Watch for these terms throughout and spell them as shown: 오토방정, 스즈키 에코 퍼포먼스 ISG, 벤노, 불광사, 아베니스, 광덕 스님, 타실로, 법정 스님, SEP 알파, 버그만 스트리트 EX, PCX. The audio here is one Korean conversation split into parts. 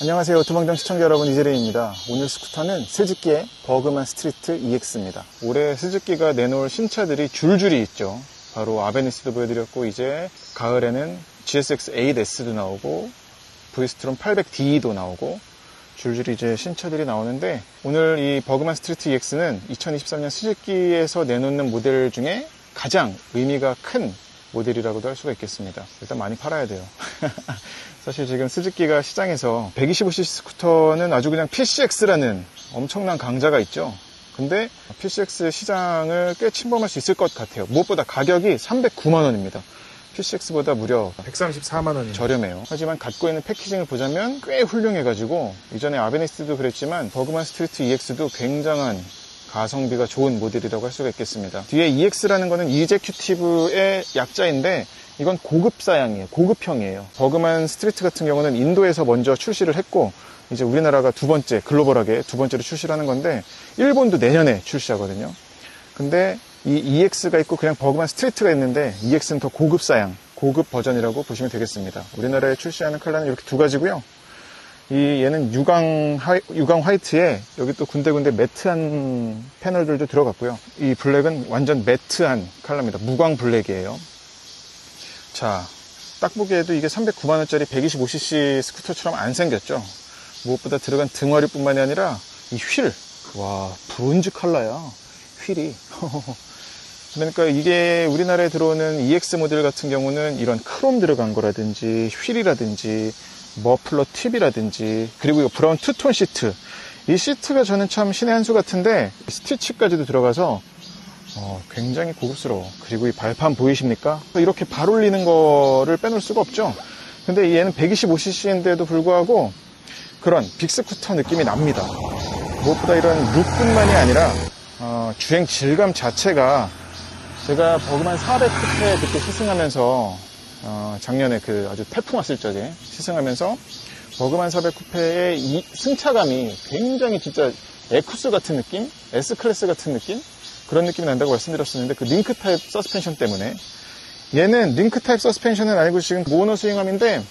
안녕하세요. 오토방정 시청자 여러분, 이재림입니다. 오늘 스쿠터는 스즈키의 버그만 스트리트 EX입니다. 올해 스즈키가 내놓을 신차들이 줄줄이 있죠. 바로 아베니스도 보여드렸고, 이제 가을에는 GSX 8S도 나오고 V스트롬 800D도 나오고 줄줄이 이제 신차들이 나오는데, 오늘 이 버그만 스트리트 EX는 2023년 스즈키에서 내놓는 모델 중에 가장 의미가 큰 모델이라고도 할 수가 있겠습니다. 일단 많이 팔아야 돼요. 사실 지금 스즈키가 시장에서 125cc 스쿠터는 아주 그냥 PCX라는 엄청난 강자가 있죠. 근데 PCX 시장을 꽤 침범할 수 있을 것 같아요. 무엇보다 가격이 309만원입니다. PCX보다 무려 134만원이 저렴해요. 하지만 갖고 있는 패키징을 보자면 꽤 훌륭해가지고, 이전에 아베니스도 그랬지만 버그만 스트리트 EX도 굉장한 가성비가 좋은 모델이라고 할 수가 있겠습니다. 뒤에 EX라는 거는 이제큐티브의 약자인데, 이건 고급 사양이에요. 고급형이에요. 버그만 스트리트 같은 경우는 인도에서 먼저 출시를 했고, 이제 우리나라가 두 번째, 글로벌하게 두 번째로 출시를 하는 건데, 일본도 내년에 출시하거든요. 근데 이 EX가 있고 그냥 버그만 스트리트가 있는데, EX는 더 고급 사양, 고급 버전이라고 보시면 되겠습니다. 우리나라에 출시하는 컬러는 이렇게 두 가지고요. 얘는 유광 화이트에 여기 또 군데군데 매트한 패널들도 들어갔고요. 이 블랙은 완전 매트한 컬러입니다. 무광 블랙이에요. 자, 딱 보기에도 이게 309만원짜리 125cc 스쿠터처럼 안 생겼죠. 무엇보다 들어간 등허리 뿐만이 아니라 이 휠, 와, 브론즈 컬러야, 휠이. 그러니까 이게 우리나라에 들어오는 EX 모델 같은 경우는 이런 크롬 들어간 거라든지 휠이라든지 머플러 팁이라든지, 그리고 이 브라운 투톤 시트, 이 시트가 저는 참 신의 한 수 같은데 스티치까지도 들어가서 굉장히 고급스러워. 그리고 이 발판 보이십니까? 이렇게 발 올리는 거를 빼놓을 수가 없죠. 근데 얘는 125cc인데도 불구하고 그런 빅스쿠터 느낌이 납니다. 무엇보다 이런 룩뿐만이 아니라 주행 질감 자체가, 제가 버그만 400쿠페 그때 시승하면서 작년에 그 아주 태풍 왔을 적에 시승하면서 버그만 400 쿠페의 이 승차감이 굉장히 진짜 에쿠스 같은 느낌? S클래스 같은 느낌? 그런 느낌이 난다고 말씀드렸었는데, 그 링크 타입 서스펜션 때문에. 얘는 링크 타입 서스펜션은 아니고 지금 모노 스윙함인데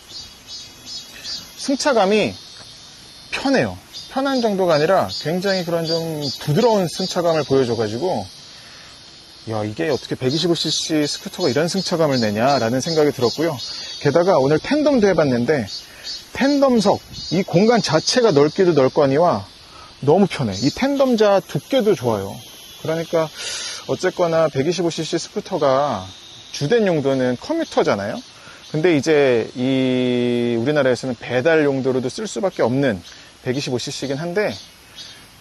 승차감이 편해요. 편한 정도가 아니라 굉장히 그런 좀 부드러운 승차감을 보여줘가지고, 야, 이게 어떻게 125cc 스쿠터가 이런 승차감을 내냐라는 생각이 들었고요. 게다가 오늘 텐덤도 해봤는데, 텐덤석, 이 공간 자체가 넓기도 넓거니와 너무 편해. 이 텐덤자 두께도 좋아요. 그러니까 어쨌거나 125cc 스쿠터가 주된 용도는 커뮤터잖아요. 근데 이제 이 우리나라에서는 배달 용도로도 쓸 수밖에 없는 125cc이긴 한데,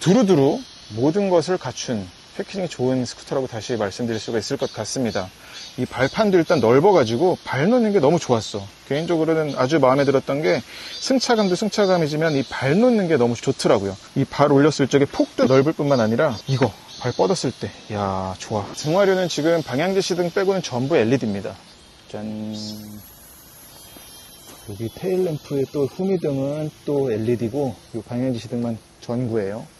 두루두루 모든 것을 갖춘 패키징이 좋은 스쿠터라고 다시 말씀드릴 수가 있을 것 같습니다. 이 발판도 일단 넓어가지고 발 놓는 게 너무 좋았어. 개인적으로는 아주 마음에 들었던 게, 승차감도 승차감이지만 이 발 놓는 게 너무 좋더라고요. 이 발 올렸을 적에 폭도 넓을 뿐만 아니라 이거 발 뻗었을 때, 이야, 좋아. 등화류는 지금 방향제 시등 빼고는 전부 LED입니다. 짠. 여기 테일램프의 또 후미등은 또 LED고 이 방향제 시등만 전구예요.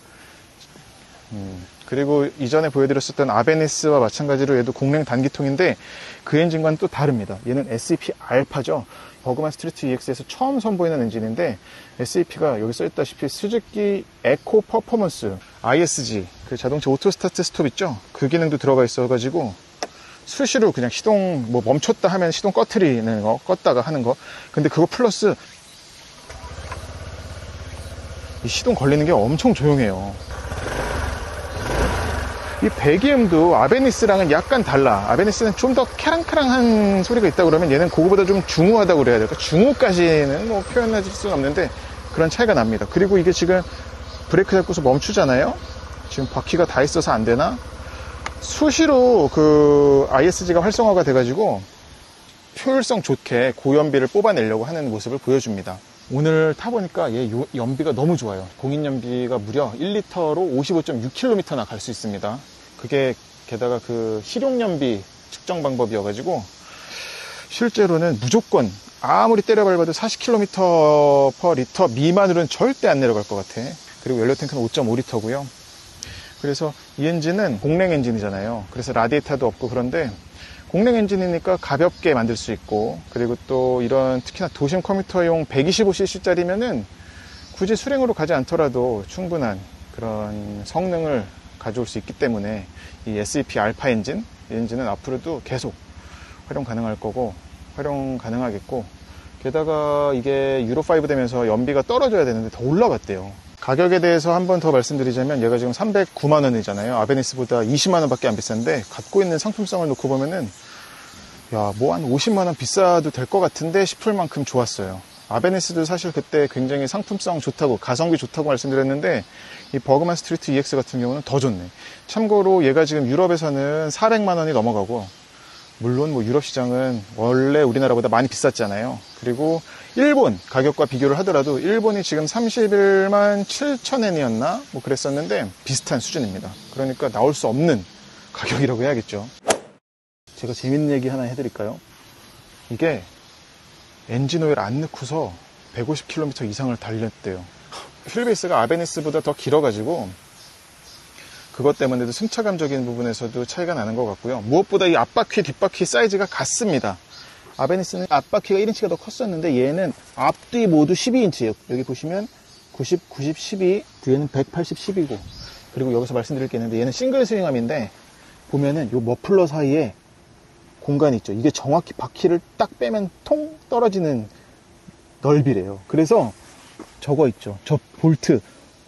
그리고 이전에 보여드렸었던 아베니스와 마찬가지로 얘도 공랭 단기통인데 그 엔진과는 또 다릅니다. 얘는 SEP 알파죠. 버그만 스트리트 EX에서 처음 선보이는 엔진인데, SEP가 여기 써있다시피 스즈키 에코 퍼포먼스 ISG, 그 자동차 오토 스타트 스톱 있죠? 그 기능도 들어가 있어가지고 수시로 그냥 시동 뭐 멈췄다 하면 시동 꺼트리는 거, 껐다가 하는 거. 근데 그거 플러스 이 시동 걸리는 게 엄청 조용해요. 이 배기음도 아베니스랑은 약간 달라. 아베니스는 좀 더 캐랑캐랑한 소리가 있다 그러면, 얘는 그거보다 좀 중후하다고 그래야 될까? 중후까지는 뭐 표현할 수는 없는데 그런 차이가 납니다. 그리고 이게 지금 브레이크 잡고서 멈추잖아요. 지금 바퀴가 다 있어서 안 되나? 수시로 그 ISG가 활성화가 돼가지고 효율성 좋게 고연비를 뽑아내려고 하는 모습을 보여줍니다. 오늘 타보니까 얘 연비가 너무 좋아요. 공인연비가 무려 1리터로 55.6km나 갈 수 있습니다. 그게 게다가 그 실용연비 측정 방법이어가지고 실제로는 무조건 아무리 때려 밟아도 40km/L 미만으로는 절대 안 내려갈 것 같아. 그리고 연료탱크는 5.5리터고요. 그래서 이 엔진은 공랭 엔진이잖아요. 그래서 라디에이터도 없고, 그런데 공랭 엔진이니까 가볍게 만들 수 있고, 그리고 또 이런 특히나 도심 커뮤터용 125cc짜리면은 굳이 수랭으로 가지 않더라도 충분한 그런 성능을 가져올 수 있기 때문에 이 SEP 알파 엔진, 이 엔진은 앞으로도 계속 활용 가능할 거고, 활용 가능하겠고, 게다가 이게 유로5 되면서 연비가 떨어져야 되는데 더 올라갔대요. 가격에 대해서 한 번 더 말씀드리자면 얘가 지금 309만원이잖아요 아베니스보다 20만원 밖에 안 비싼데, 갖고 있는 상품성을 놓고 보면은 야, 뭐 한 50만원 비싸도 될 것 같은데 싶을 만큼 좋았어요. 아베니스도 사실 그때 굉장히 상품성 좋다고, 가성비 좋다고 말씀드렸는데 이 버그만 스트리트 EX 같은 경우는 더 좋네. 참고로 얘가 지금 유럽에서는 400만원이 넘어가고, 물론 뭐 유럽 시장은 원래 우리나라보다 많이 비쌌잖아요. 그리고 일본 가격과 비교를 하더라도 일본이 지금 31만 7천엔이었나? 뭐 그랬었는데 비슷한 수준입니다. 그러니까 나올 수 없는 가격이라고 해야겠죠. 제가 재밌는 얘기 하나 해드릴까요? 이게 엔진오일 안 넣고서 150km 이상을 달렸대요. 휠베이스가 아베니스보다 더 길어가지고 그것 때문에도 승차감적인 부분에서도 차이가 나는 것 같고요. 무엇보다 이 앞바퀴, 뒷바퀴 사이즈가 같습니다. 아베니스는 앞바퀴가 1인치가 더 컸었는데 얘는 앞뒤 모두 12인치예요. 여기 보시면 90, 90, 12, 뒤에는 180, 10이고 그리고 여기서 말씀드릴 게 있는데 얘는 싱글 스윙함인데 보면은 요 머플러 사이에 공간이 있죠. 이게 정확히 바퀴를 딱 빼면 통 떨어지는 넓이래요. 그래서 저거 있죠. 저 볼트,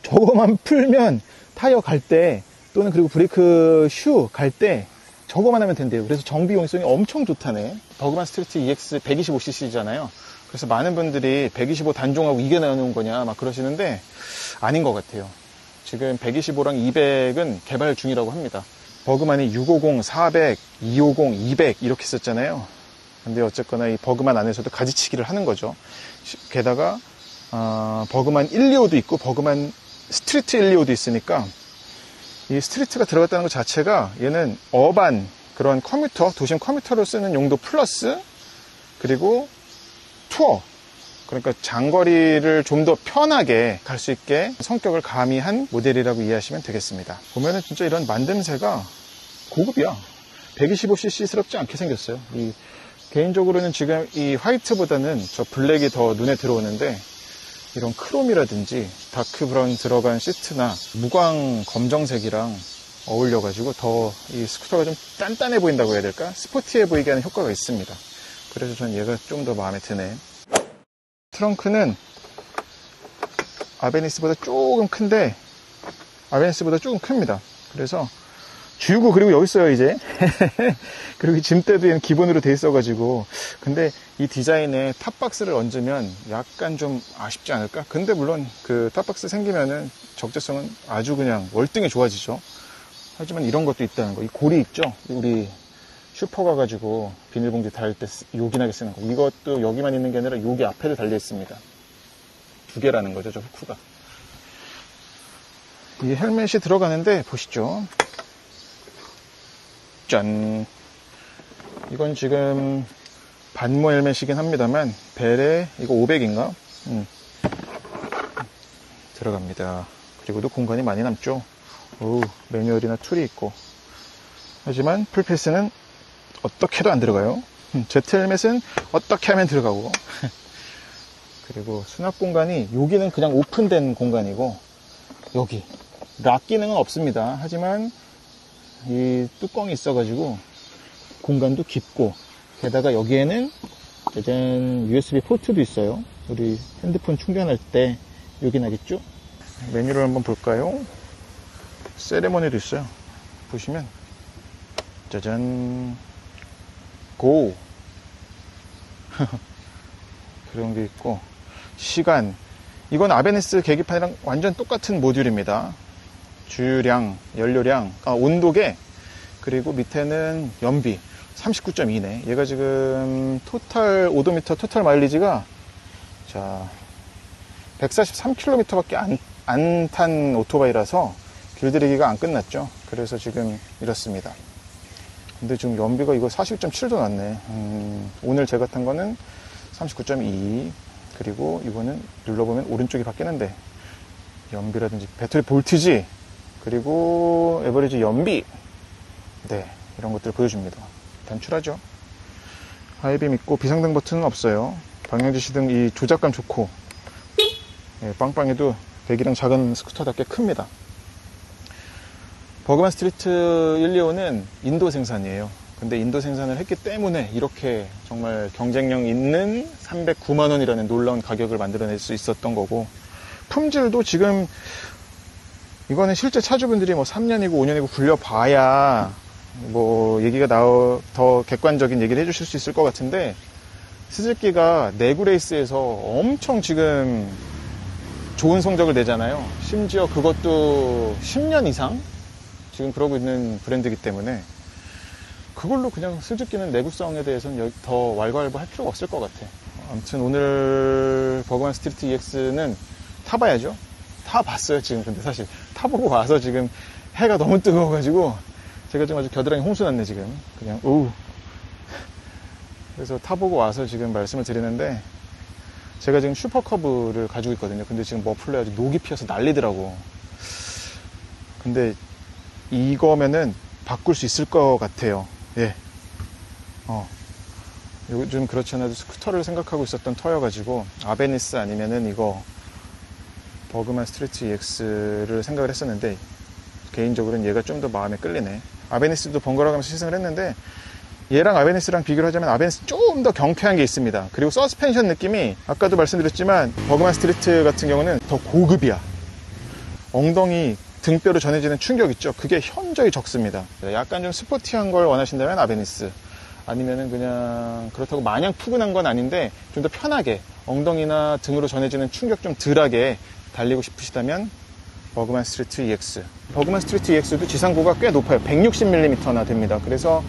저거만 풀면 타이어 갈 때 또는 그리고 브레이크 슈 갈 때 저거만 하면 된대요. 그래서 정비 용이성이 엄청 좋다네. 버그만 스트리트 EX 125cc잖아요. 그래서 많은 분들이 125 단종하고 이게 나오는 거냐 막 그러시는데 아닌 것 같아요. 지금 125랑 200은 개발 중이라고 합니다. 버그만이 650, 400, 250, 200 이렇게 썼잖아요. 근데 어쨌거나 이 버그만 안에서도 가지치기를 하는 거죠. 게다가 버그만 125도 있고 버그만 스트리트 125도 있으니까 이 스트리트가 들어갔다는 것 자체가 얘는 어반, 그런 커뮤터, 도심 커뮤터로 쓰는 용도 플러스 그리고 투어, 그러니까 장거리를 좀 더 편하게 갈 수 있게 성격을 가미한 모델이라고 이해하시면 되겠습니다. 보면은 진짜 이런 만듦새가 고급이야. 125cc스럽지 않게 생겼어요. 이 개인적으로는 지금 이 화이트보다는 저 블랙이 더 눈에 들어오는데 이런 크롬이라든지 다크 브라운 들어간 시트나 무광 검정색이랑 어울려가지고 더 이 스쿠터가 좀 단단해 보인다고 해야 될까? 스포티해 보이게 하는 효과가 있습니다. 그래서 전 얘가 좀 더 마음에 드네. 트렁크는 아베니스보다 조금 큰데 아베니스보다 조금 큽니다. 그래서 주유구 그리고 여기 있어요 이제. 그리고 짐대도 얘는 기본으로 돼 있어가지고, 근데 이 디자인에 탑박스를 얹으면 약간 좀 아쉽지 않을까? 근데 물론 그 탑박스 생기면은 적재성은 아주 그냥 월등히 좋아지죠. 하지만 이런 것도 있다는 거. 이 고리 있죠? 우리 슈퍼 가가지고 비닐봉지 달 때 요긴하게 쓰는 거. 이것도 여기만 있는 게 아니라 여기 앞에도 달려 있습니다. 두 개라는 거죠, 저 후크가. 이 헬멧이 들어가는데 보시죠. 짠! 이건 지금 반모 헬멧이긴 합니다만 벨에 이거 500인가? 들어갑니다. 그리고도 공간이 많이 남죠. 오, 매뉴얼이나 툴이 있고. 하지만 풀패스는 어떻게도 안 들어가요. 제트 헬멧은 어떻게 하면 들어가고. 그리고 수납 공간이 여기는 그냥 오픈된 공간이고 여기 락 기능은 없습니다. 하지만 이 뚜껑이 있어가지고 공간도 깊고, 게다가 여기에는 일단 USB 포트도 있어요. 우리 핸드폰 충전할 때 요긴하겠죠? 메뉴를 한번 볼까요? 세레머니도 있어요. 보시면 짜잔, 고 그런 게 있고, 시간, 이건 아베니스 계기판이랑 완전 똑같은 모듈입니다. 주유량, 연료량, 온도계, 그리고 밑에는 연비 39.2네. 얘가 지금 토탈 오도미터, 토탈 마일리지가 자 143km 밖에 안 탄 오토바이라서 길들이기가 안 끝났죠. 그래서 지금 이렇습니다. 근데 지금 연비가 이거 40.7도 났네. 오늘 제가 탄 거는 39.2, 그리고 이거는 눌러보면 오른쪽이 바뀌는데 연비라든지 배터리 볼티지, 그리고 에버리지 연비, 네, 이런 것들을 보여줍니다. 단출하죠. 하이빔 있고 비상등 버튼은 없어요. 방향지시등 이 조작감 좋고 빵빵해도 배기량 작은 스쿠터답게 큽니다. 버그만 스트리트 125는 인도 생산이에요. 근데 인도 생산을 했기 때문에 이렇게 정말 경쟁력 있는 309만원이라는 놀라운 가격을 만들어낼 수 있었던 거고, 품질도 지금 이거는 실제 차주분들이 뭐 3년이고 5년이고 굴려봐야 뭐 얘기가 더 객관적인 얘기를 해주실 수 있을 것 같은데, 스즈키가 내구레이스에서 엄청 지금 좋은 성적을 내잖아요. 심지어 그것도 10년 이상 지금 그러고 있는 브랜드이기 때문에 그걸로 그냥 스즈키는 내구성에 대해서는 더 왈가왈부 할 필요가 없을 것 같아. 아무튼 오늘 버그만 스트리트 EX는 타봐야죠. 타봤어요 지금. 근데 사실 타보고 와서 지금 해가 너무 뜨거워가지고 제가 지금 아주 겨드랑이 홍수 났네 지금. 그냥 오우. 그래서 타보고 와서 지금 말씀을 드리는데, 제가 지금 슈퍼커브를 가지고 있거든요. 근데 지금 머플러에 아주 녹이 피어서 난리더라고. 근데 이거면은 바꿀 수 있을 것 같아요. 예. 요즘 그렇지 않아도 스쿠터를 생각하고 있었던 터여가지고 아베니스 아니면은 이거 버그만 스트리트 EX를 생각을 했었는데, 개인적으로는 얘가 좀 더 마음에 끌리네. 아베니스도 번갈아 가면서 시승을 했는데, 얘랑 아베니스랑 비교를 하자면 아베니스 좀 더 경쾌한 게 있습니다. 그리고 서스펜션 느낌이, 아까도 말씀드렸지만 버그만 스트리트 같은 경우는 더 고급이야. 엉덩이 등뼈로 전해지는 충격 있죠. 그게 현저히 적습니다. 약간 좀 스포티한 걸 원하신다면 아베니스, 아니면은 그냥 그렇다고 마냥 푸근한 건 아닌데 좀 더 편하게 엉덩이나 등으로 전해지는 충격 좀 덜하게 달리고 싶으시다면 버그만 스트리트 EX. 버그만 스트리트 EX도 지상고가 꽤 높아요. 160mm나 됩니다. 그래서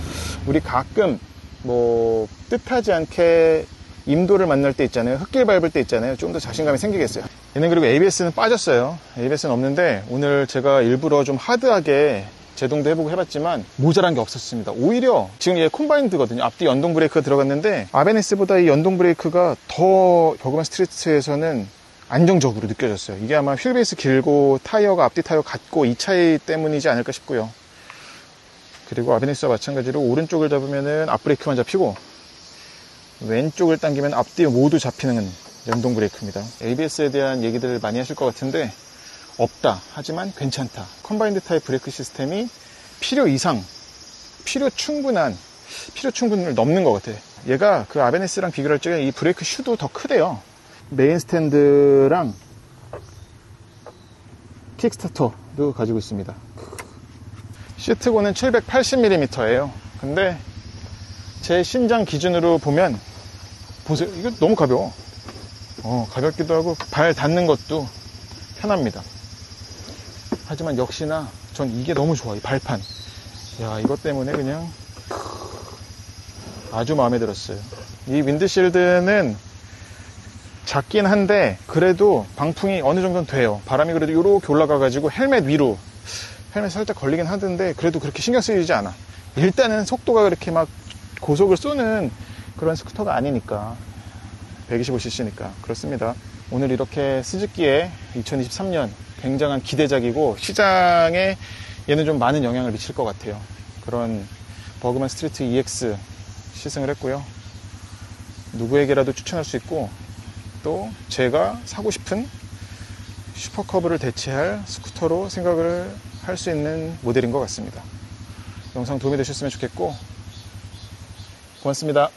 우리 가끔 뭐 뜻하지 않게 임도를 만날 때 있잖아요. 흙길 밟을 때 있잖아요. 좀 더 자신감이 생기겠어요. 얘는 그리고 ABS는 빠졌어요. ABS는 없는데 오늘 제가 일부러 좀 하드하게 제동도 해보고 해봤지만 모자란 게 없었습니다. 오히려 지금 얘 콤바인드거든요. 앞뒤 연동 브레이크가 들어갔는데 아베니스보다 이 연동 브레이크가 더 버그만 스트리트에서는 안정적으로 느껴졌어요. 이게 아마 휠베이스 길고 타이어가 앞뒤 타이어 같고 이 차이 때문이지 않을까 싶고요. 그리고 아베니스와 마찬가지로 오른쪽을 잡으면 앞브레이크만 잡히고 왼쪽을 당기면 앞뒤 모두 잡히는 연동 브레이크입니다. ABS에 대한 얘기들을 많이 하실 것 같은데 없다, 하지만 괜찮다, 컴바인드 타입 브레이크 시스템이 필요 이상, 필요 충분을 넘는 것 같아. 얘가 그 아베니스랑 비교할 적에 이 브레이크 슈도 더 크대요. 메인 스탠드랑 킥스타터도 가지고 있습니다. 시트고는 780mm예요 근데 제 신장 기준으로 보면 보세요. 이거 너무 가벼워. 가볍기도 하고 발 닿는 것도 편합니다. 하지만 역시나 전 이게 너무 좋아. 이 발판, 야, 이것 때문에 그냥 아주 마음에 들었어요. 이 윈드실드는 작긴 한데 그래도 방풍이 어느 정도는 돼요. 바람이 그래도 이렇게 올라가 가지고 헬멧 위로, 헬멧 살짝 걸리긴 하던데 그래도 그렇게 신경 쓰이지 않아. 일단은 속도가 그렇게 막 고속을 쏘는 그런 스쿠터가 아니니까, 125cc니까 그렇습니다. 오늘 이렇게 스즈키의 2023년 굉장한 기대작이고 시장에 얘는 좀 많은 영향을 미칠 것 같아요. 그런 버그만 스트리트 EX 시승을 했고요. 누구에게라도 추천할 수 있고, 또 제가 사고 싶은 슈퍼커브를 대체할 스쿠터로 생각을 할 수 있는 모델인 것 같습니다. 영상 도움이 되셨으면 좋겠고, 고맙습니다.